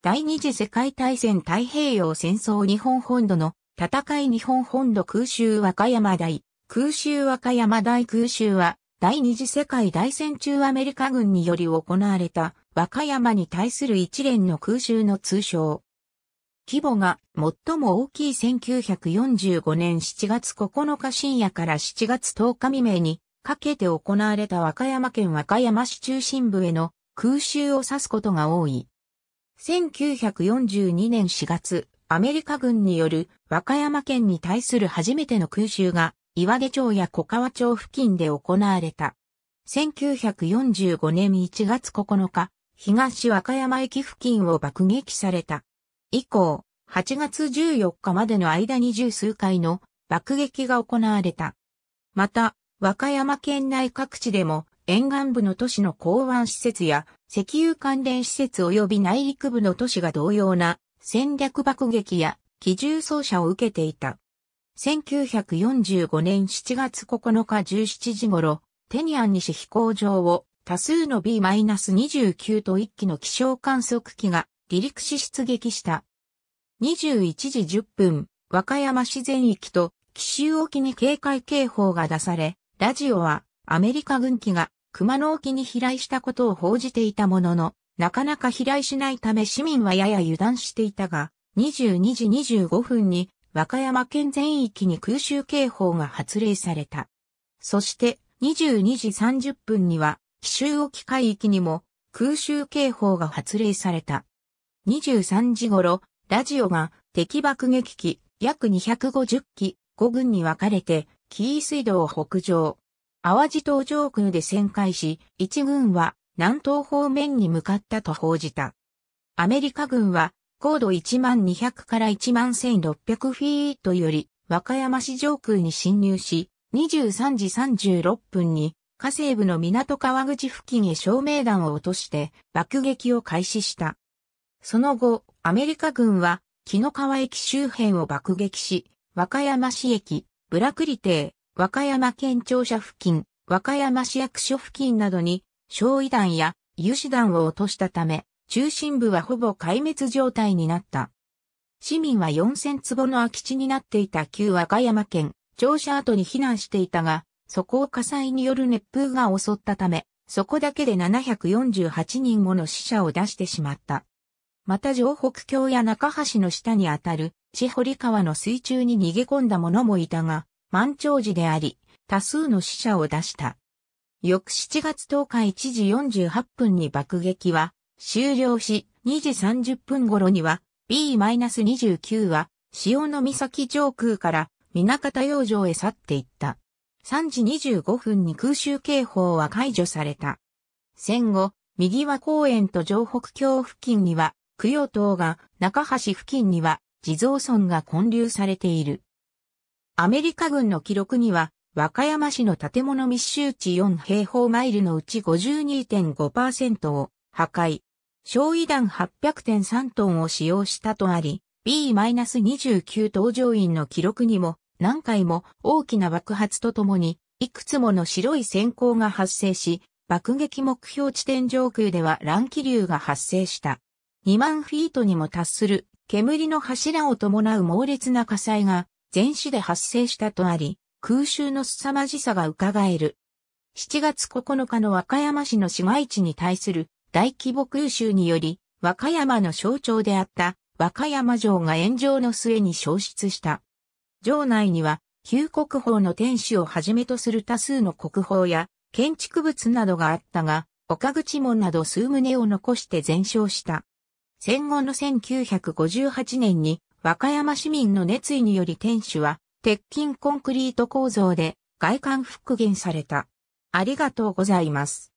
第二次世界大戦太平洋戦争日本本土の戦い日本本土空襲和歌山台、空襲和歌山台空襲は第二次世界大戦中アメリカ軍により行われた和歌山に対する一連の空襲の通称。規模が最も大きい1945年7月9日深夜から7月10日未明にかけて行われた和歌山県和歌山市中心部への空襲を指すことが多い。1942年4月、アメリカ軍による和歌山県に対する初めての空襲が岩出町や小川町付近で行われた。1945年1月9日、東和歌山駅付近を爆撃された。以降、8月14日までの間に十数回の爆撃が行われた。また、和歌山県内各地でも沿岸部の都市の港湾施設や石油関連施設及び内陸部の都市が同様な戦略爆撃や機銃掃射を受けていた。1945年7月9日17時頃、テニアン西飛行場を多数の B-29 と1機の気象観測機が離陸し出撃した。21時10分、和歌山市全域と紀州沖に警戒警報が出され、ラジオはアメリカ軍機が熊野沖に飛来したことを報じていたものの、なかなか飛来しないため市民はやや油断していたが、22時25分に和歌山県全域に空襲警報が発令された。そして22時30分には紀州沖海域にも空襲警報が発令された。23時頃、ラジオが敵爆撃機約250機5軍に分かれて紀伊水道を北上。淡路島上空で旋回し、1軍は南東方面に向かったと報じた。アメリカ軍は高度1200から11600フィートより和歌山市上空に侵入し、23時36分に下西部の港川口付近へ照明弾を落として爆撃を開始した。その後、アメリカ軍は紀の川駅周辺を爆撃し、和歌山市駅、村栗邸、和歌山県庁舎付近、和歌山市役所付近などに焼夷弾や油脂弾を落としたため、中心部はほぼ壊滅状態になった。市民は4000坪の空き地になっていた旧和歌山県庁舎跡に避難していたが、そこを火災による熱風が襲ったため、そこだけで748人もの死者を出してしまった。また城北橋や中橋の下にあたる市堀川の水中に逃げ込んだ者もいたが、満潮時であり、多数の死者を出した。翌7月10日1時48分に爆撃は終了し、2時30分頃には B-29 は潮岬上空から南方洋上へ去っていった。3時25分に空襲警報は解除された。戦後、右和公園と城北橋付近には、供養塔が、中橋付近には地蔵尊が建立されている。アメリカ軍の記録には、和歌山市の建物密集地4平方マイルのうち 52.5% を破壊、焼夷弾 800.3 トンを使用したとあり、B-29 搭乗員の記録にも、何回も大きな爆発とともに、いくつもの白い閃光が発生し、爆撃目標地点上空では乱気流が発生した。2万フィートにも達する煙の柱を伴う猛烈な火災が全市で発生したとあり、空襲の凄まじさが伺える。7月9日の和歌山市の市街地に対する大規模空襲により、和歌山の象徴であった和歌山城が炎上の末に焼失した。城内には旧国宝の天守をはじめとする多数の国宝や建築物などがあったが、岡口門など数棟を残して全焼した。戦後の1958年に和歌山市民の熱意により天守は鉄筋コンクリート構造で外観復元された。ありがとうございます。